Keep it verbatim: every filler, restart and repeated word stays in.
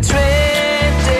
drifting.